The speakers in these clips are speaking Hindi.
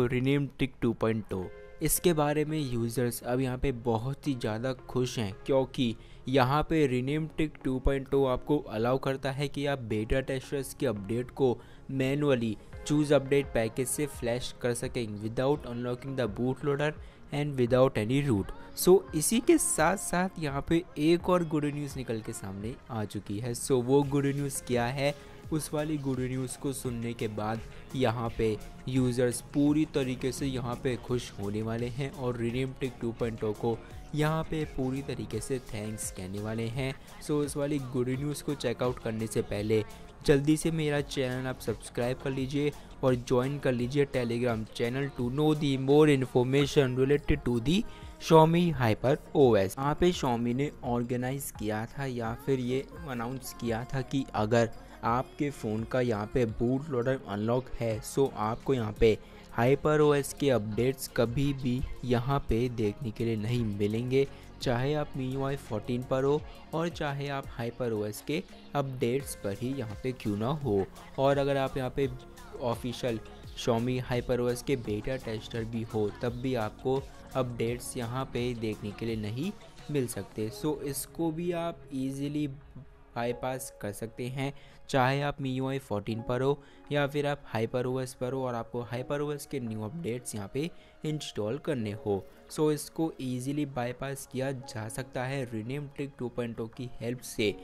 Rename Tick 2.0 इसके बारे में यूज़र्स अब यहाँ पे बहुत ही ज़्यादा खुश हैं, क्योंकि यहाँ पे Rename Tick 2.0 आपको अलाउ करता है कि आप बेटा टेस्टर्स के अपडेट को मैनुअली चूज़ अपडेट पैकेज से फ्लैश कर सकें without unlocking the boot loader and without any root. So इसी के साथ साथ यहाँ पे एक और गुड न्यूज़ निकल के सामने आ चुकी है। सो वो गुड न्यूज़ क्या है, उस वाली गुड न्यूज़ को सुनने के बाद यहाँ पे यूज़र्स पूरी तरीके से यहाँ पे खुश होने वाले हैं और Rename Tick 2.0 को यहाँ पे पूरी तरीके से थैंक्स कहने वाले हैं। सो इस वाली गुड न्यूज़ को चेकआउट करने से पहले जल्दी से मेरा चैनल आप सब्सक्राइब कर लीजिए और ज्वाइन कर लीजिए Telegram channel to know the more information related to the Xiaomi HyperOS। यहाँ पे Xiaomi ने ऑर्गेनाइज़ किया था या फिर ये अनाउंस किया था कि अगर आपके फ़ोन का यहाँ पे बूट लोडर अनलॉक है, सो आपको यहाँ पे HyperOS के अपडेट्स कभी भी यहाँ पे देखने के लिए नहीं मिलेंगे, चाहे आप MIUI 14 पर हो और चाहे आप HyperOS के अपडेट्स पर ही यहाँ पे क्यों ना हो। और अगर आप यहाँ पे ऑफिशियल Xiaomi HyperOS के बेटा टेस्टर भी हो, तब भी आपको अपडेट्स यहाँ पे देखने के लिए नहीं मिल सकते। सो इसको भी आप ईज़िली बाईपास कर सकते हैं, चाहे आप MIUI 14 पर हो या फिर आप HyperOS पर हो और आपको HyperOS के न्यू अपडेट्स यहाँ पे इंस्टॉल करने हो। सो इसको ईज़िली बाईपास किया जा सकता है Rename Tick 2.0 की हेल्प से।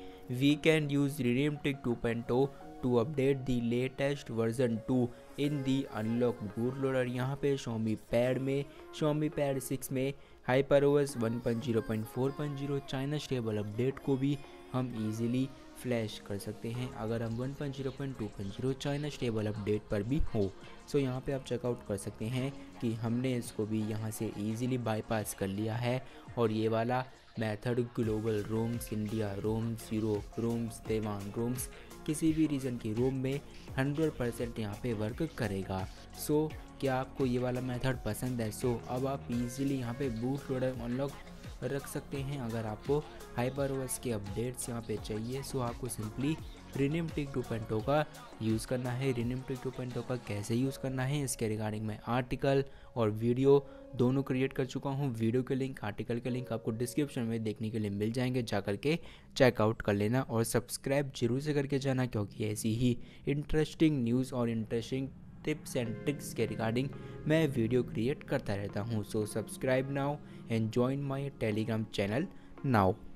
We can use Rename Tick 2.0 to update the latest version 2 in the unlock boot loader. यहाँ पे Xiaomi Pad 6 में HyperOS 1.0.4.0 चाइना स्टेबल अपडेट को भी हम इजीली फ्लैश कर सकते हैं अगर हम 1.0.2.0 चाइना स्टेबल अपडेट पर भी हो। सो यहाँ पे आप चेकआउट कर सकते हैं कि हमने इसको भी यहाँ से इजीली बाईपास कर लिया है। और ये वाला method global ROMs, India ROMs, Europe ROMs, Taiwan ROMs, किसी भी रीजन की रोम में 100% यहाँ पे वर्क करेगा। सो क्या आपको ये वाला मेथड पसंद है? सो अब आप इजीली यहाँ पे बूट लोडर अनलॉक रख सकते हैं अगर आपको HyperOS के अपडेट्स यहाँ पे चाहिए। सो आपको सिंपली Rename Tick 2.0 का यूज़ करना है। Rename Tick 2.0 का कैसे यूज़ करना है, इसके रिगार्डिंग मैं आर्टिकल और वीडियो दोनों क्रिएट कर चुका हूँ। वीडियो के लिंक, आर्टिकल के लिंक आपको डिस्क्रिप्शन में देखने के लिए मिल जाएंगे, जाकर के चेकआउट कर लेना और सब्सक्राइब जरूर से करके जाना, क्योंकि ऐसी ही इंटरेस्टिंग न्यूज़ और इंटरेस्टिंग टिप्स एंड ट्रिक्स के रिगार्डिंग मैं वीडियो क्रिएट करता रहता हूँ। So subscribe now and join my Telegram channel now.